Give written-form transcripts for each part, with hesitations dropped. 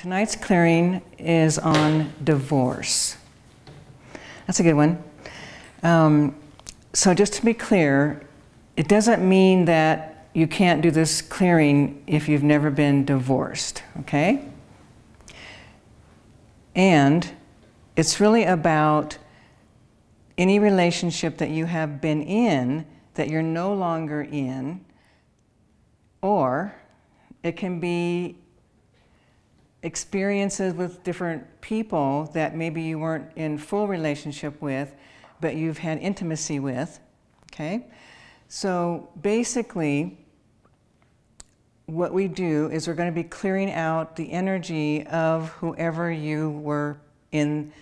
Tonight's clearing is on divorce. That's a good one. So just to be clear, it doesn't mean that you can't do this clearing if you've never been divorced, okay? And it's really about any relationship that you have been in that you're no longer in, or it can be experiences with different people that maybe you weren't in full relationship with, but you've had intimacy with, okay? So basically, what we do is we're going to be clearing out the energy of whoever you were in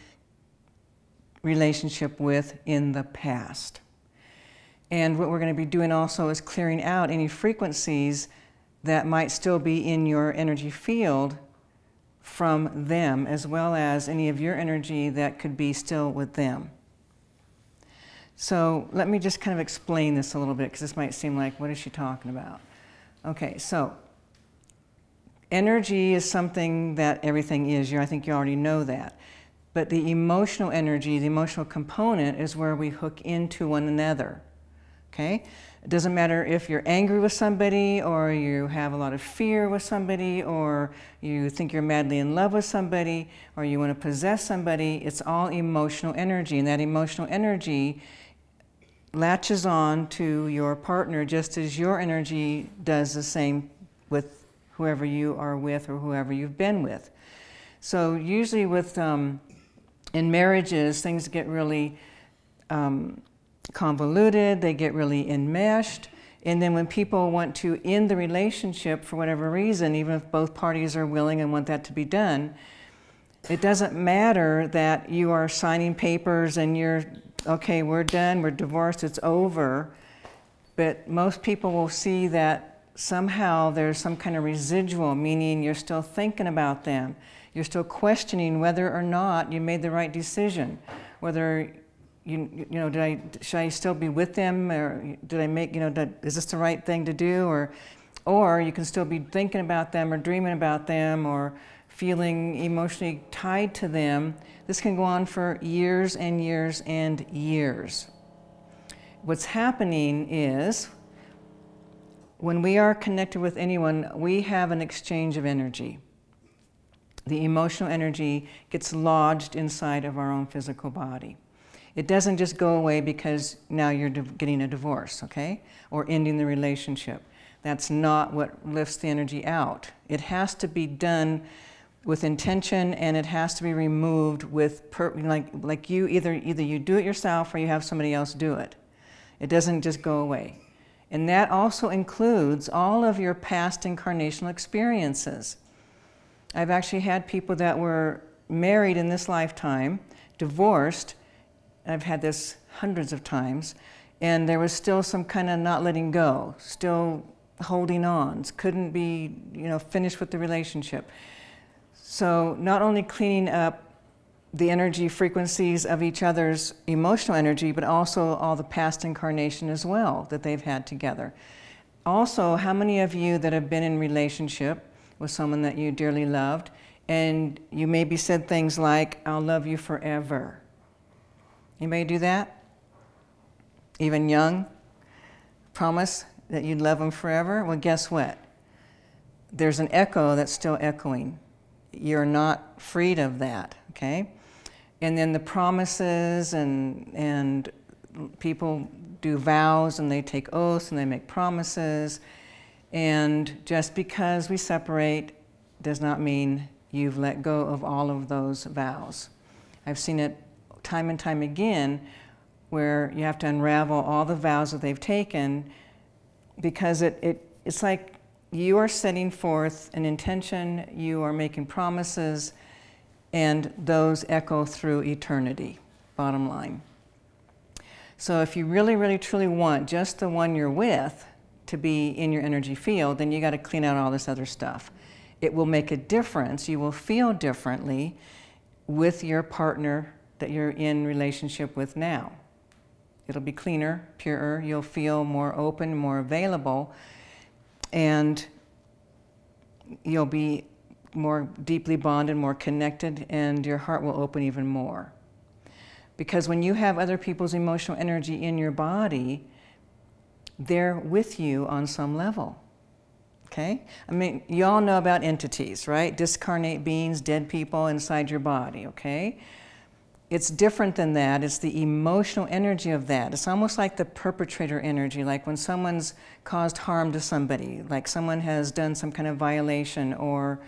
relationship with in the past. And what we're going to be doing also is clearing out any frequencies that might still be in your energy field from them, as well as any of your energy that could be still with them. So let me just kind of explain this a little bit, because this might seem like, what is she talking about? Okay, so energy is something that everything is. I think you already know that. But the emotional energy, the emotional component, is where we hook into one another. Okay? It doesn't matter if you're angry with somebody, or you have a lot of fear with somebody, or you think you're madly in love with somebody, or you want to possess somebody. It's all emotional energy, and that emotional energy latches on to your partner just as your energy does the same with whoever you are with or whoever you've been with. So usually with in marriages, things get really convoluted, they get really enmeshed, and then when people want to end the relationship for whatever reason, even if both parties are willing and want that to be done, it doesn't matter that you are signing papers and you're, okay, we're done, we're divorced, it's over. But most people will see that somehow there's some kind of residual, meaning you're still thinking about them, you're still questioning whether or not you made the right decision, whether you know, should I still be with them, or did I make, you know, is this the right thing to do? Or you can still be thinking about them or dreaming about them or feeling emotionally tied to them. This can go on for years and years and years. What's happening is, when we are connected with anyone, we have an exchange of energy. The emotional energy gets lodged inside of our own physical body. It doesn't just go away because now you're getting a divorce, okay? Or ending the relationship. That's not what lifts the energy out. It has to be done with intention, and it has to be removed with, like you, either you do it yourself or you have somebody else do it. It doesn't just go away. And that also includes all of your past incarnational experiences. I've actually had people that were married in this lifetime, divorced. I've had this hundreds of times, and there was still some kind of not letting go, still holding on, couldn't be, you know, finished with the relationship. So not only cleaning up the energy frequencies of each other's emotional energy, but also all the past incarnation as well that they've had together. Also, how many of you that have been in relationship with someone that you dearly loved, and you maybe said things like, I'll love you forever? Anybody do that? Even young? Promise that you'd love them forever? Well, guess what? There's an echo that's still echoing. You're not freed of that, okay? And then the promises, and people do vows, and they take oaths, and they make promises. And just because we separate does not mean you've let go of all of those vows. I've seen it time and time again, where you have to unravel all the vows that they've taken, because it's like you are setting forth an intention, you are making promises, and those echo through eternity, bottom line. So if you really, really, truly want just the one you're with to be in your energy field, then you got to clean out all this other stuff. It will make a difference. You will feel differently with your partner that you're in relationship with now. It'll be cleaner, purer, you'll feel more open, more available, and you'll be more deeply bonded, more connected, and your heart will open even more. Because when you have other people's emotional energy in your body, they're with you on some level. Okay? I mean, you all know about entities, right? Discarnate beings, dead people inside your body, okay? It's different than that. It's the emotional energy of that. It's almost like the perpetrator energy, like when someone's caused harm to somebody, like someone has done some kind of violation or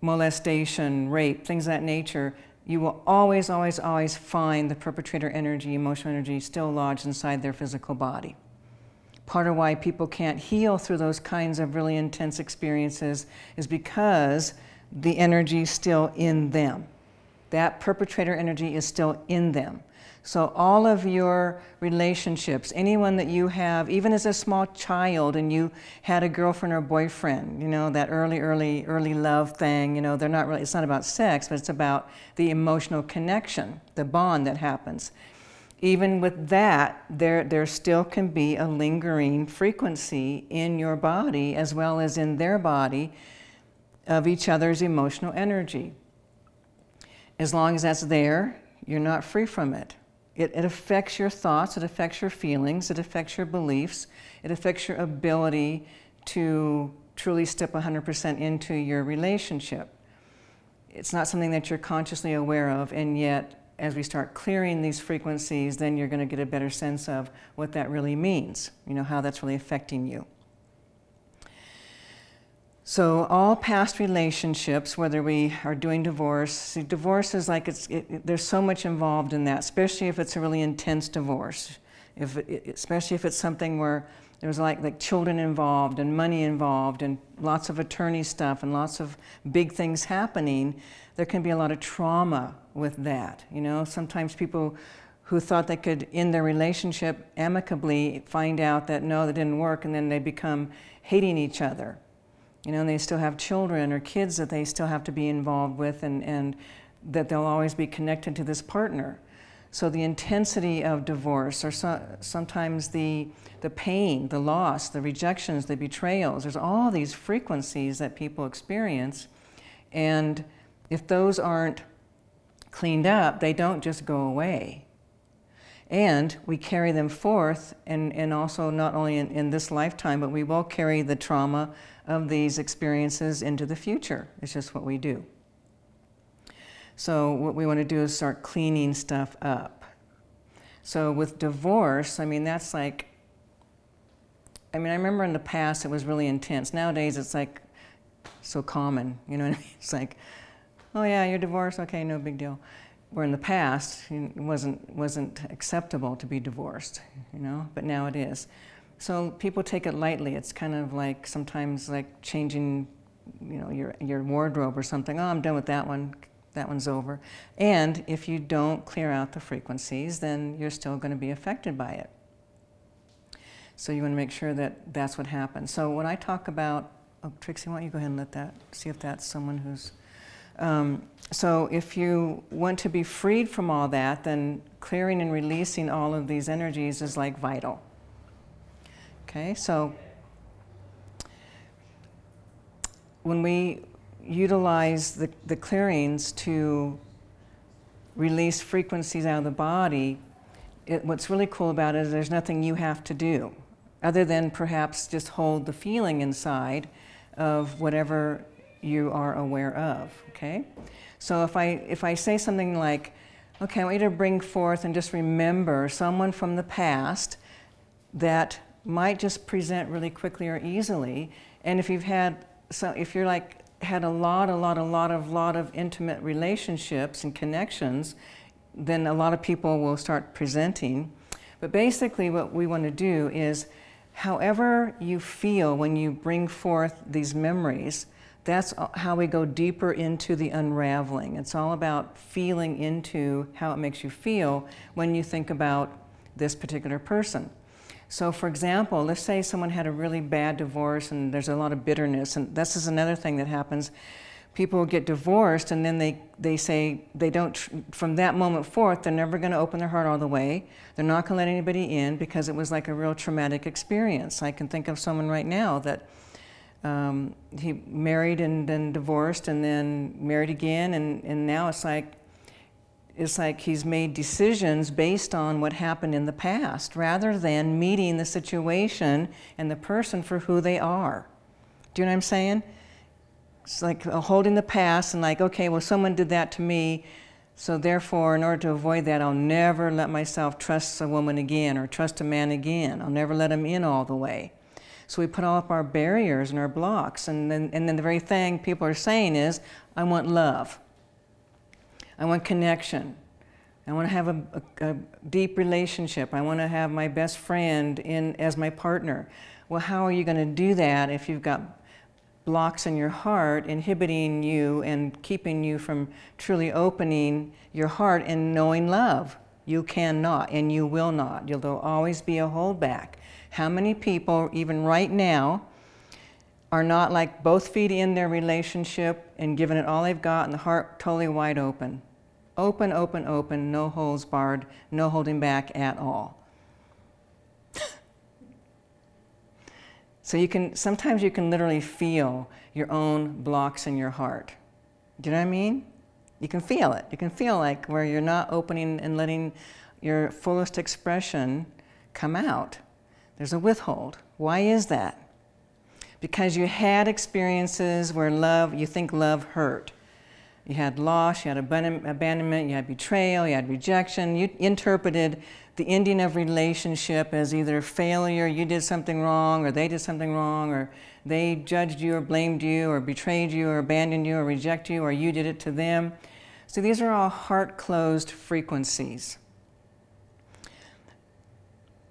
molestation, rape, things of that nature. You will always, always, always find the perpetrator energy, emotional energy, still lodged inside their physical body. Part of why people can't heal through those kinds of really intense experiences is because the energy is still in them. That perpetrator energy is still in them. So all of your relationships, anyone that you have, even as a small child and you had a girlfriend or boyfriend, you know, that early love thing, you know, they're not really, it's not about sex, but it's about the emotional connection, the bond that happens. Even with that, there still can be a lingering frequency in your body as well as in their body of each other's emotional energy. As long as that's there, you're not free from it. It affects your thoughts, it affects your feelings, it affects your beliefs, it affects your ability to truly step 100% into your relationship. It's not something that you're consciously aware of, and yet as we start clearing these frequencies, then you're going to get a better sense of what that really means, you know, how that's really affecting you. So all past relationships, whether we are doing divorce, see, divorce is like, there's so much involved in that, especially if it's a really intense divorce, especially if it's something where there's like children involved and money involved and lots of attorney stuff and lots of big things happening. There can be a lot of trauma with that, you know. Sometimes people who thought they could end their relationship amicably find out that no, that didn't work, and then they become hating each other. You know, and they still have children or kids that they still have to be involved with, and that they'll always be connected to this partner. So the intensity of divorce, or sometimes the pain, the loss, the rejections, the betrayals, there's all these frequencies that people experience. And if those aren't cleaned up, they don't just go away. And we carry them forth, and also not only in this lifetime, but we will carry the trauma of these experiences into the future. It's just what we do. So what we want to do is start cleaning stuff up. So with divorce, I mean, that's like, I mean, I remember in the past it was really intense. Nowadays it's like so common, you know what I mean? It's like, oh yeah, you're divorced, okay, no big deal. Where in the past, it wasn't acceptable to be divorced, you know, but now it is. So people take it lightly. It's kind of like sometimes like changing, you know, your wardrobe or something. Oh, I'm done with that one. That one's over. And if you don't clear out the frequencies, then you're still going to be affected by it. So you want to make sure that that's what happens. So when I talk about, oh, Trixie, why don't you go ahead and let that, see if that's someone who's, so if you want to be freed from all that, then clearing and releasing all of these energies is like vital. Okay, so when we utilize the clearings to release frequencies out of the body, what's really cool about it is there's nothing you have to do other than perhaps just hold the feeling inside of whatever you are aware of, okay? So if I say something like, okay, I want you to bring forth and just remember someone from the past that might just present really quickly or easily, and if you've had, so if you're like, had a lot of intimate relationships and connections, then a lot of people will start presenting. But basically what we want to do is, however you feel when you bring forth these memories, that's how we go deeper into the unraveling. It's all about feeling into how it makes you feel when you think about this particular person. So for example, let's say someone had a really bad divorce and there's a lot of bitterness, and this is another thing that happens. People get divorced and then they say they don't, from that moment forth, they're never going to open their heart all the way. They're not going to let anybody in because it was like a real traumatic experience. I can think of someone right now that He married and then divorced and then married again, and now it's like he's made decisions based on what happened in the past rather than meeting the situation and the person for who they are. Do you know what I'm saying? It's like holding the past and like, okay, well, someone did that to me, so therefore, in order to avoid that, I'll never let myself trust a woman again or trust a man again. I'll never let him in all the way. So we put all up our barriers and our blocks, and then the very thing people are saying is, I want love. I want connection. I want to have a deep relationship. I want to have my best friend in as my partner. Well, how are you going to do that if you've got blocks in your heart inhibiting you and keeping you from truly opening your heart and knowing love? You cannot and you will not. There'll always be a holdback. How many people, even right now, are not like both feet in their relationship and giving it all they've got and the heart totally wide open? Open, open, open, no holds barred, no holding back at all. So sometimes you can literally feel your own blocks in your heart. Do you know what I mean? You can feel it. You can feel like where you're not opening and letting your fullest expression come out. There's a withhold. Why is that? Because you had experiences where love, you think love hurt. You had loss, you had abandonment, you had betrayal, you had rejection. You interpreted the ending of relationship as either failure, you did something wrong, or they did something wrong, or they judged you or blamed you or betrayed you or abandoned you or rejected you, or you did it to them. So these are all heart-closed frequencies.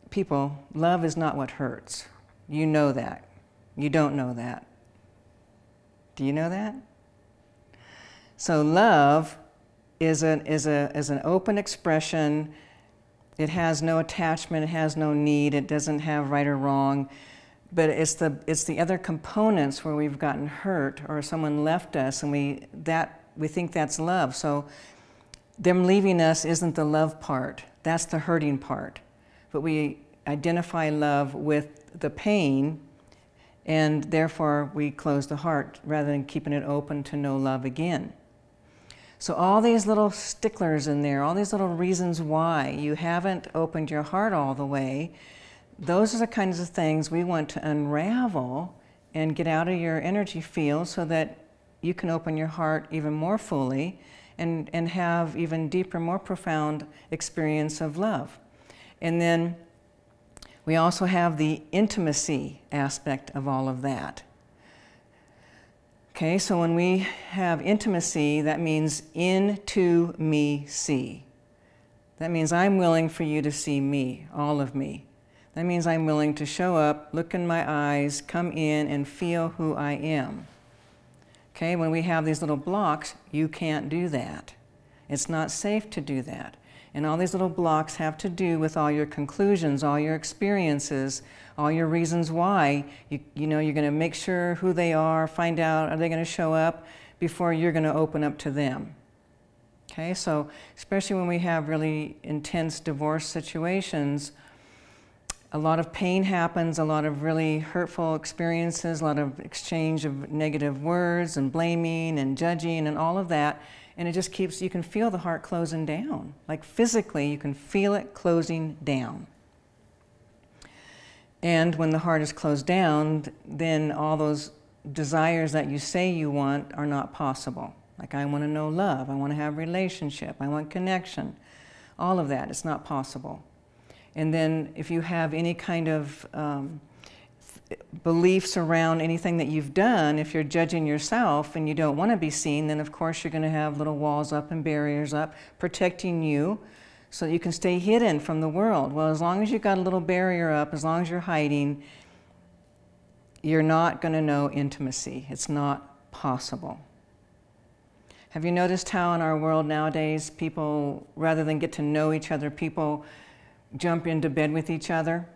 People, love is not what hurts. You know that. You don't know that. Do you know that? So love is an open expression. It has no attachment, it has no need, it doesn't have right or wrong. But it's the other components where we've gotten hurt or someone left us and we think that's love. So them leaving us isn't the love part. That's the hurting part. But we identify love with the pain, and therefore we close the heart rather than keeping it open to know love again. So all these little sticklers in there, all these little reasons why you haven't opened your heart all the way, those are the kinds of things we want to unravel and get out of your energy field so that you can open your heart even more fully and have even deeper, more profound experience of love. And then we also have the intimacy aspect of all of that. Okay, so when we have intimacy, that means into me see. That means I'm willing for you to see me, all of me. That means I'm willing to show up, look in my eyes, come in and feel who I am. Okay, when we have these little blocks, you can't do that. It's not safe to do that. And all these little blocks have to do with all your conclusions, all your experiences, all your reasons why. You know, you're going to make sure who they are, find out, are they going to show up before you're going to open up to them. Okay, so especially when we have really intense divorce situations, a lot of pain happens, a lot of really hurtful experiences, a lot of exchange of negative words and blaming and judging and all of that. And it just keeps, you can feel the heart closing down. Like physically, you can feel it closing down. And when the heart is closed down, then all those desires that you say you want are not possible. Like, I want to know love, I want to have relationship, I want connection. All of that, it's not possible. And then if you have any kind of beliefs around anything that you've done, if you're judging yourself and you don't want to be seen, then of course you're going to have little walls up and barriers up protecting you so that you can stay hidden from the world. Well, as long as you've got a little barrier up, as long as you're hiding, you're not going to know intimacy. It's not possible. Have you noticed how in our world nowadays people, rather than get to know each other, people jump into bed with each other?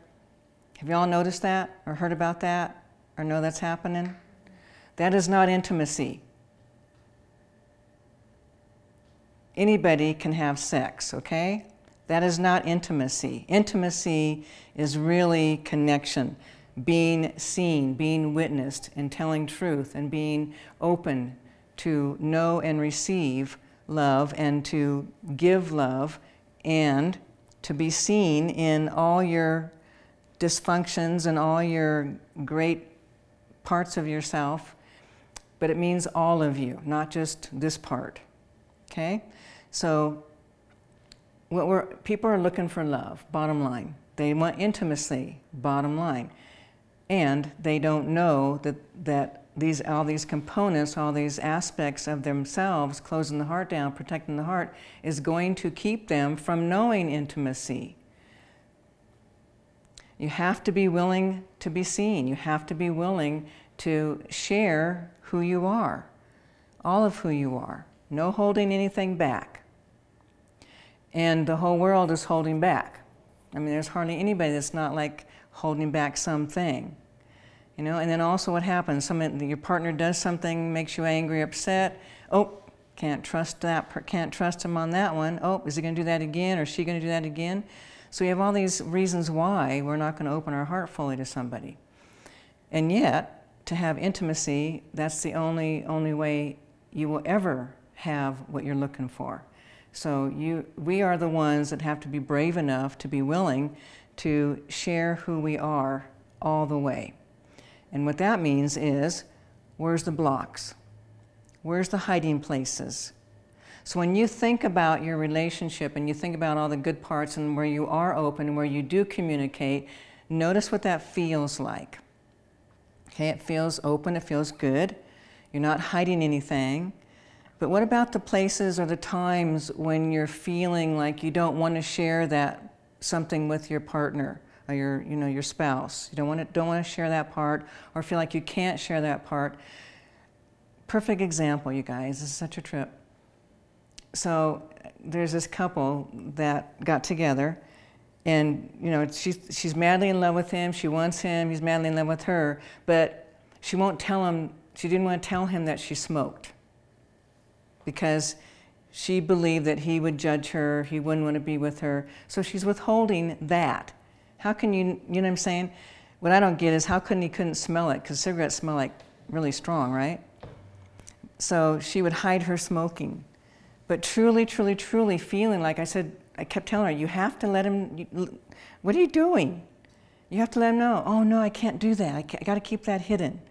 Have you all noticed that, or heard about that, or know that's happening? That is not intimacy. Anybody can have sex, okay? That is not intimacy. Intimacy is really connection, being seen, being witnessed, and telling truth, and being open to know and receive love, and to give love, and to be seen in all your dysfunctions and all your great parts of yourself. But it means all of you, not just this part, okay? So people are looking for love, bottom line. They want intimacy, bottom line. And they don't know that all these components, all these aspects of themselves, closing the heart down, protecting the heart, is going to keep them from knowing intimacy. You have to be willing to be seen. You have to be willing to share who you are, all of who you are. No holding anything back. And the whole world is holding back. I mean, there's hardly anybody that's not like holding back something. You know, and then also what happens, your partner does something, makes you angry, upset. Oh, can't trust him on that one. Oh, is he going to do that again? Or is she going to do that again? So we have all these reasons why we're not going to open our heart fully to somebody. And yet, to have intimacy, that's the only way you will ever have what you're looking for. So we are the ones that have to be brave enough to be willing to share who we are all the way. And what that means is, where's the blocks? Where's the hiding places? So when you think about your relationship and you think about all the good parts and where you are open and where you do communicate, notice what that feels like. Okay, it feels open, it feels good. You're not hiding anything. But what about the places or the times when you're feeling like you don't want to share that something with your partner or your spouse? You don't want to share that part, or feel like you can't share that part. Perfect example, you guys. This is such a trip. So there's this couple that got together, and she's madly in love with him. She wants him. He's madly in love with her, but she won't tell him. She didn't want to tell him that she smoked, because she believed that he would judge her, he wouldn't want to be with her. So she's withholding that. How can you know what I'm saying? What I don't get is how he couldn't smell it, because cigarettes smell like really strong, right? So she would hide her smoking. But truly, truly, truly feeling like, I kept telling her, you have to let him, what are you doing? You have to let him know, oh no, I can't do that, I gotta keep that hidden.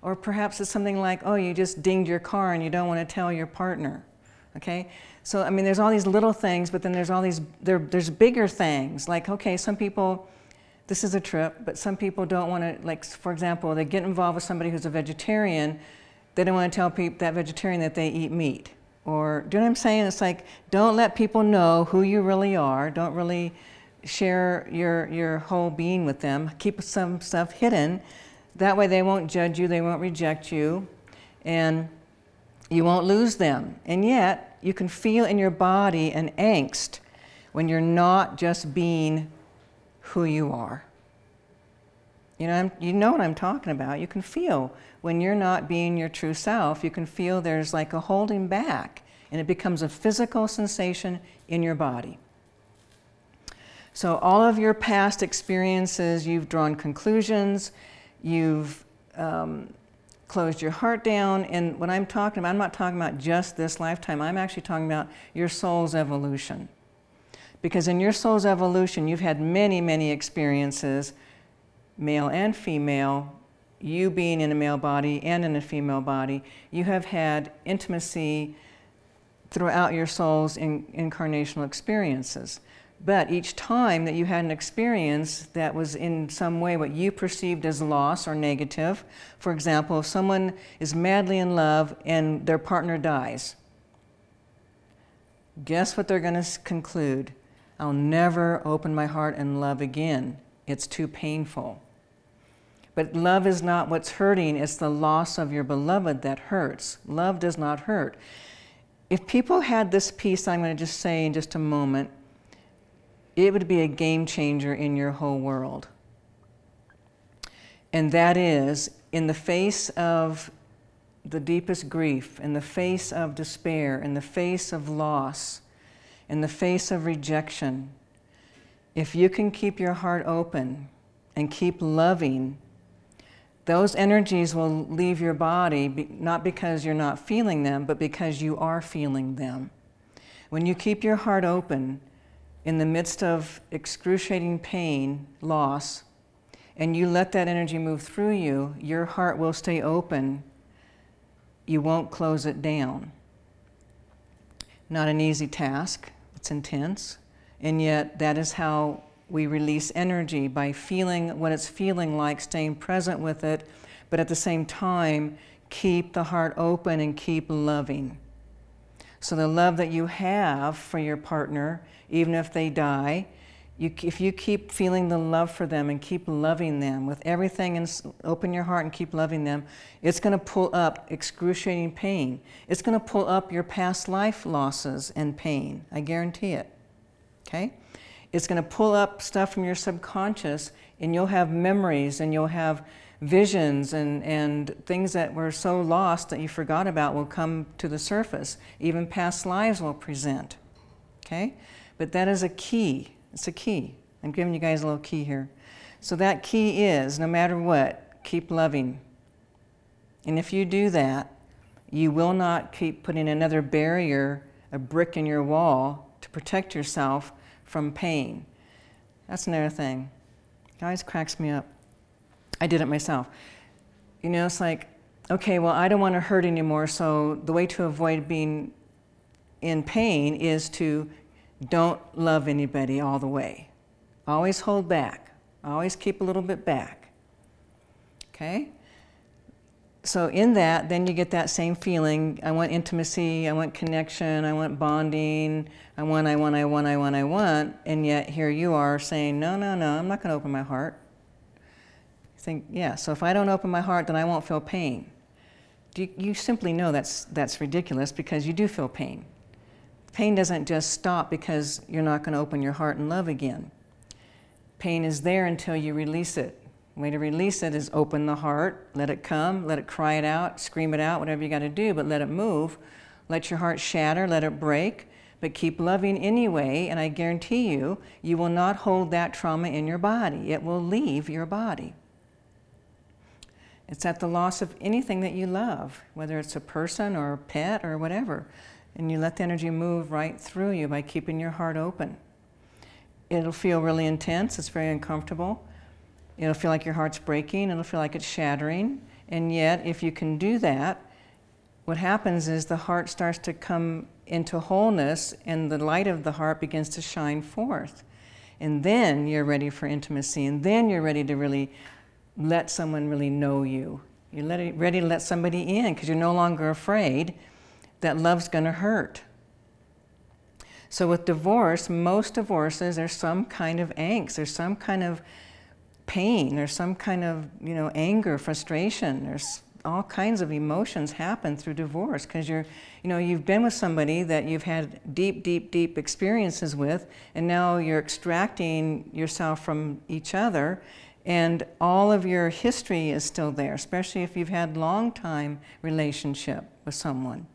Or perhaps it's something like, oh, you just dinged your car and you don't want to tell your partner, okay? So, I mean, there's all these little things, but then there's all these, there's bigger things. Like, okay, some people, this is a trip, but some people don't want to, like, for example, they get involved with somebody who's a vegetarian, they don't want to tell that vegetarian that they eat meat. Or, do you know what I'm saying? It's like, don't let people know who you really are. Don't really share your whole being with them. Keep some stuff hidden. That way they won't judge you, they won't reject you, and you won't lose them. And yet, you can feel in your body an angst when you're not just being who you are. You know what I'm talking about. You can feel when you're not being your true self, you can feel there's like a holding back, and it becomes a physical sensation in your body. So all of your past experiences, you've drawn conclusions, you've closed your heart down. And what I'm talking about, I'm not talking about just this lifetime. I'm actually talking about your soul's evolution. Because in your soul's evolution, you've had many, many experiences, male and female, you being in a male body and in a female body. You have had intimacy throughout your soul's incarnational experiences. But each time that you had an experience that was in some way what you perceived as loss or negative, for example, if someone is madly in love and their partner dies, guess what they're going to conclude? I'll never open my heart and love again. It's too painful. But love is not what's hurting, it's the loss of your beloved that hurts. Love does not hurt. If people had this piece I'm going to just say in just a moment, it would be a game changer in your whole world. And that is, in the face of the deepest grief, in the face of despair, in the face of loss, in the face of rejection, if you can keep your heart open and keep loving Those energies will leave your body, not because you're not feeling them, but because you are feeling them. When you keep your heart open in the midst of excruciating pain, loss, and you let that energy move through you, your heart will stay open. You won't close it down. Not an easy task, it's intense, and yet that is how we release energy, by feeling what it's feeling like, staying present with it, but at the same time, keep the heart open and keep loving. So the love that you have for your partner, even if they die, if you keep feeling the love for them and keep loving them with everything, and open your heart and keep loving them, it's going to pull up excruciating pain. It's going to pull up your past life losses and pain. I guarantee it. Okay? It's going to pull up stuff from your subconscious, and you'll have memories and you'll have visions and things that were so lost that you forgot about will come to the surface. Even past lives will present. Okay? But that is a key. It's a key. I'm giving you guys a little key here. So that key is, no matter what, keep loving. And if you do that, you will not keep putting another barrier, a brick in your wall, to protect yourself from pain. That's another thing. It always cracks me up. I did it myself. You know, it's like, okay, well, I don't want to hurt anymore, so the way to avoid being in pain is to don't love anybody all the way. Always hold back. Always keep a little bit back. Okay? So in that, then you get that same feeling. I want intimacy, I want connection, I want bonding, I want, and yet here you are saying, no, no, no, I'm not going to open my heart. You think, yeah, so if I don't open my heart, then I won't feel pain. You simply know that's ridiculous, because you do feel pain. Pain doesn't just stop because you're not going to open your heart and love again. Pain is there until you release it. The way to release it is open the heart, let it come, let it cry it out, scream it out, whatever you got to do, but let it move. Let your heart shatter, let it break, but keep loving anyway, and I guarantee you, you will not hold that trauma in your body. It will leave your body. It's at the loss of anything that you love, whether it's a person or a pet or whatever, and you let the energy move right through you by keeping your heart open. It'll feel really intense, it's very uncomfortable. It'll feel like your heart's breaking, it'll feel like it's shattering, and yet if you can do that, what happens is the heart starts to come into wholeness and the light of the heart begins to shine forth. And then you're ready for intimacy, and then you're ready to really let someone really know you. You're ready to let somebody in because you're no longer afraid that love's going to hurt. So with divorce, most divorces, there's some kind of angst, there's some kind of pain, there's some kind of, you know, anger, frustration, there's all kinds of emotions happen through divorce, because you're, you know, you've been with somebody that you've had deep, deep, deep experiences with, and now you're extracting yourself from each other, and all of your history is still there, especially if you've had long-time relationship with someone.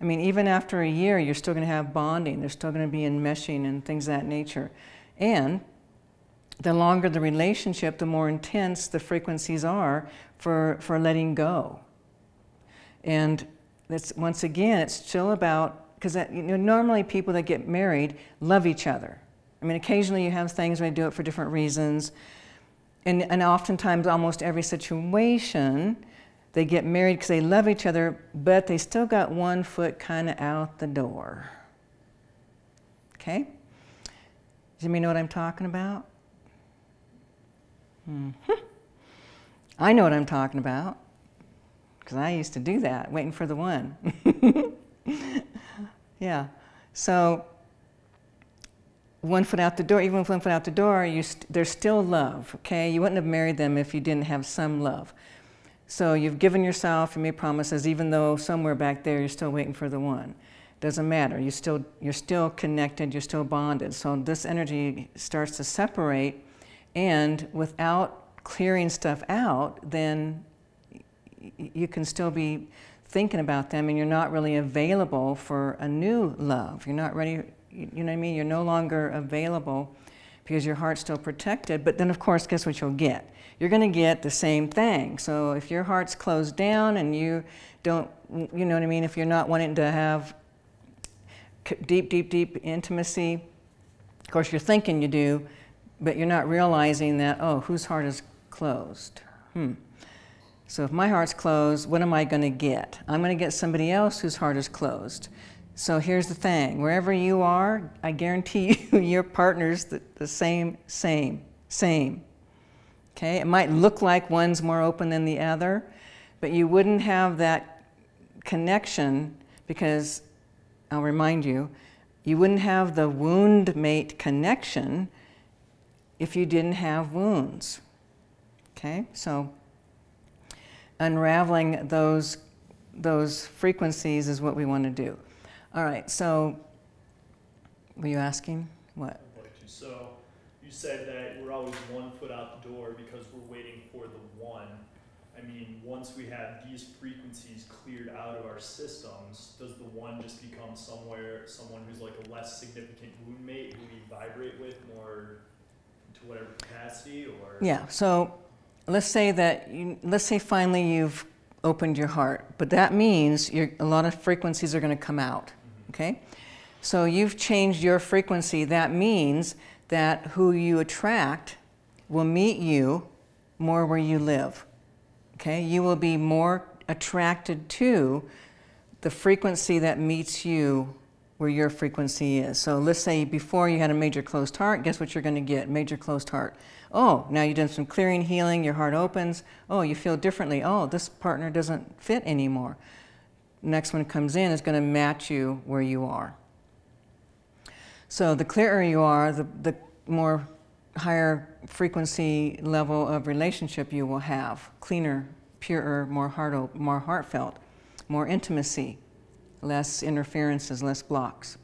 I mean, even after a year, you're still going to have bonding, there's still going to be enmeshing and things of that nature. And the longer the relationship, the more intense the frequencies are for letting go. And that's, once again, it's still about, because you know, normally people that get married love each other. I mean, occasionally you have things where they do it for different reasons. And oftentimes, almost every situation, they get married because they love each other, but they still got one foot kind of out the door. Okay? Does anybody know what I'm talking about? Mm-hmm. I know what I'm talking about, because I used to do that, waiting for the one. Yeah, so one foot out the door, even with one foot out the door, there's still love, okay? You wouldn't have married them if you didn't have some love. So you've given yourself, you made promises, even though somewhere back there you're still waiting for the one. Doesn't matter, you're still connected, you're still bonded. So this energy starts to separate, and without clearing stuff out, then you can still be thinking about them and you're not really available for a new love. You're not ready, you know what I mean? You're no longer available because your heart's still protected. But then, of course, guess what you'll get? You're going to get the same thing. So if your heart's closed down and you don't, you know what I mean, if you're not wanting to have deep, deep, deep intimacy, of course, you're thinking you do, but you're not realizing that, oh, whose heart is closed? So if my heart's closed, what am I going to get? I'm going to get somebody else whose heart is closed. So here's the thing, wherever you are, I guarantee you, your partner's the same. Okay, it might look like one's more open than the other, but you wouldn't have that connection because, I'll remind you, you wouldn't have the wound mate connection if you didn't have wounds. Okay, so unraveling those frequencies is what we want to do. All right, so were you asking what? So you said that we're always one foot out the door because we're waiting for the one. I mean, once we have these frequencies cleared out of our systems, does the one just become someone who's like a less significant wound mate who we vibrate with more to whatever capacity? Or yeah, so let's say that let's say finally you've opened your heart, but that means a lot of frequencies are going to come out. Okay, so you've changed your frequency. That means that who you attract will meet you more where you live. Okay, you will be more attracted to the frequency that meets you where your frequency is. So let's say before you had a major closed heart, guess what you're going to get? Major closed heart. Oh, now you've done some clearing, healing, your heart opens. Oh, you feel differently. Oh, this partner doesn't fit anymore. Next one comes in is going to match you where you are. So the clearer you are, the more higher frequency level of relationship you will have. Cleaner, purer, more heartfelt, more intimacy, less interferences, less blocks.